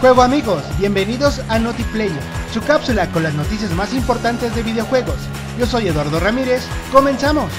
Juego amigos, bienvenidos a NotiPlayer, su cápsula con las noticias más importantes de videojuegos. Yo soy Eduardo Ramírez, comenzamos.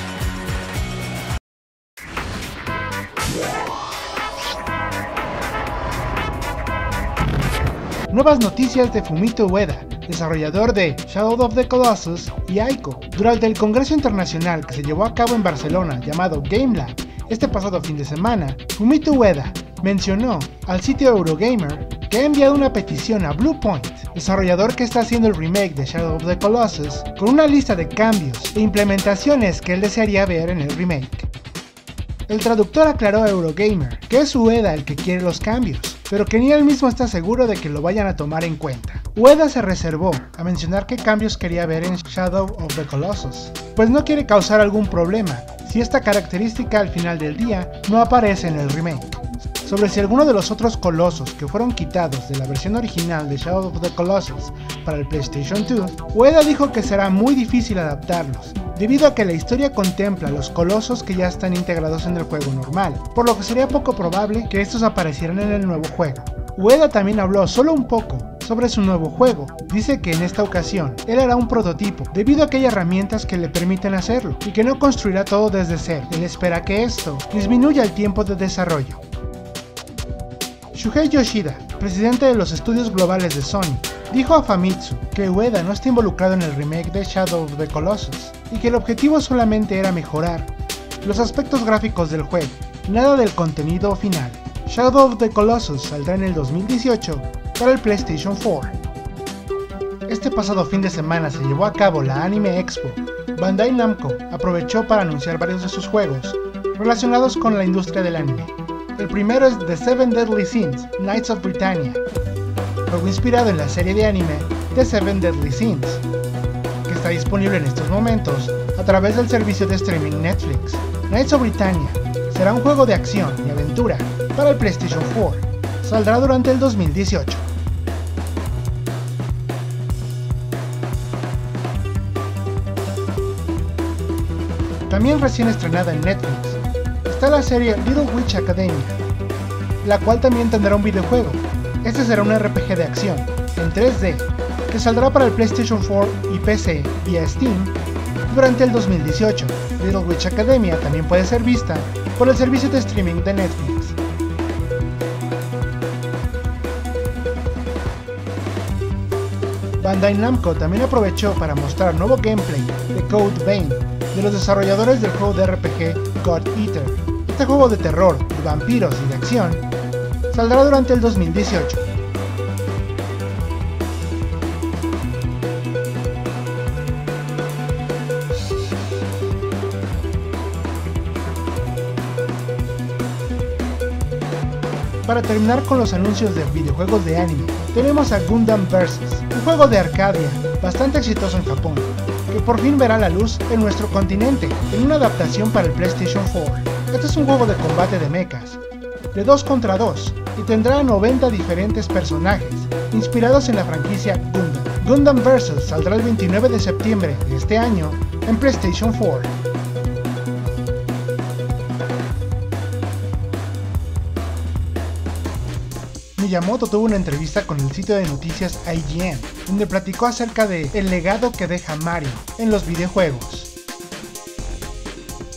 Nuevas noticias de Fumito Ueda, desarrollador de Shadow of the Colossus y Ico. Durante el congreso internacional que se llevó a cabo en Barcelona llamado GameLab este pasado fin de semana, Fumito Ueda mencionó al sitio Eurogamer que ha enviado una petición a Bluepoint, desarrollador que está haciendo el remake de Shadow of the Colossus, con una lista de cambios e implementaciones que él desearía ver en el remake. El traductor aclaró a Eurogamer que es Ueda el que quiere los cambios, pero que ni él mismo está seguro de que lo vayan a tomar en cuenta. Ueda se reservó a mencionar qué cambios quería ver en Shadow of the Colossus, pues no quiere causar algún problema si esta característica al final del día no aparece en el remake. Sobre si alguno de los otros colosos que fueron quitados de la versión original de Shadow of the Colossus para el PlayStation 2, Ueda dijo que será muy difícil adaptarlos, debido a que la historia contempla los colosos que ya están integrados en el juego normal, por lo que sería poco probable que estos aparecieran en el nuevo juego. Ueda también habló solo un poco sobre su nuevo juego. Dice que en esta ocasión él hará un prototipo debido a que hay herramientas que le permiten hacerlo y que no construirá todo desde cero. Él espera que esto disminuya el tiempo de desarrollo. Shuhei Yoshida, presidente de los estudios globales de Sony, dijo a Famitsu que Ueda no está involucrado en el remake de Shadow of the Colossus y que el objetivo solamente era mejorar los aspectos gráficos del juego, nada del contenido final. Shadow of the Colossus saldrá en el 2018 para el PlayStation 4. Este pasado fin de semana se llevó a cabo la Anime Expo. Bandai Namco aprovechó para anunciar varios de sus juegos relacionados con la industria del anime. El primero es The Seven Deadly Sins: Knights of Britannia, juego inspirado en la serie de anime The Seven Deadly Sins, que está disponible en estos momentos a través del servicio de streaming Netflix. Knights of Britannia será un juego de acción y aventura para el PlayStation 4, saldrá durante el 2018. También recién estrenada en Netflix está la serie Little Witch Academia, la cual también tendrá un videojuego. Este será un RPG de acción en 3D que saldrá para el PlayStation 4 y PC vía Steam durante el 2018. Little Witch Academia también puede ser vista por el servicio de streaming de Netflix. Bandai Namco también aprovechó para mostrar nuevo gameplay de Code Vein, de los desarrolladores del juego de RPG God Eater. Este juego de terror, de vampiros y de acción saldrá durante el 2018. Para terminar con los anuncios de videojuegos de anime, tenemos a Gundam Versus, un juego de Arcadia bastante exitoso en Japón, que por fin verá la luz en nuestro continente en una adaptación para el PlayStation 4. Este es un juego de combate de mechas, de 2 contra 2, y tendrá 90 diferentes personajes, inspirados en la franquicia Gundam. Gundam Versus saldrá el 29 de septiembre de este año en PlayStation 4. Miyamoto tuvo una entrevista con el sitio de noticias IGN, donde platicó acerca de el legado que deja Mario en los videojuegos.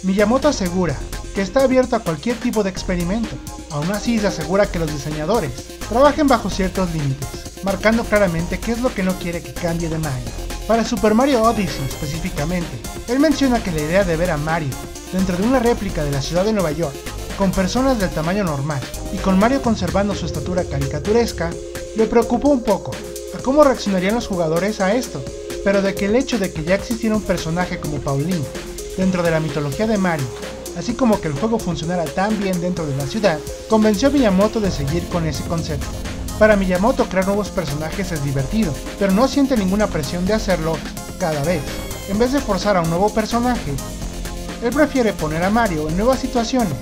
Miyamoto asegura que está abierto a cualquier tipo de experimento. Aún así se asegura que los diseñadores trabajen bajo ciertos límites, marcando claramente qué es lo que no quiere que cambie de Mario. Para Super Mario Odyssey específicamente, él menciona que la idea de ver a Mario dentro de una réplica de la ciudad de Nueva York, con personas del tamaño normal y con Mario conservando su estatura caricaturesca, le preocupó un poco a cómo reaccionarían los jugadores a esto, pero de que el hecho de que ya existiera un personaje como Pauline dentro de la mitología de Mario, así como que el juego funcionara tan bien dentro de la ciudad, convenció a Miyamoto de seguir con ese concepto. Para Miyamoto, crear nuevos personajes es divertido, pero no siente ninguna presión de hacerlo cada vez. En vez de forzar a un nuevo personaje, él prefiere poner a Mario en nuevas situaciones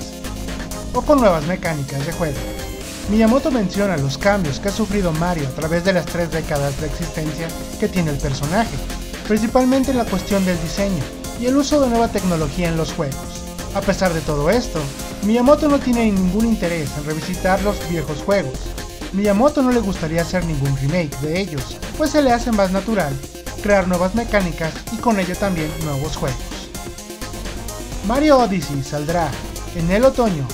o con nuevas mecánicas de juego. Miyamoto menciona los cambios que ha sufrido Mario a través de las 3 décadas de existencia que tiene el personaje, principalmente en la cuestión del diseño y el uso de nueva tecnología en los juegos. A pesar de todo esto, Miyamoto no tiene ningún interés en revisitar los viejos juegos, Miyamoto no le gustaría hacer ningún remake de ellos, pues se le hace más natural crear nuevas mecánicas y con ello también nuevos juegos. Mario Odyssey saldrá en el otoño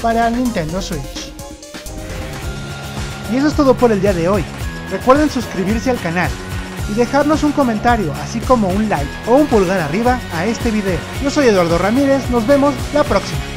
para Nintendo Switch. Y eso es todo por el día de hoy. Recuerden suscribirse al canal y dejarnos un comentario, así como un like o un pulgar arriba a este video. Yo soy Eduardo Ramírez, nos vemos la próxima.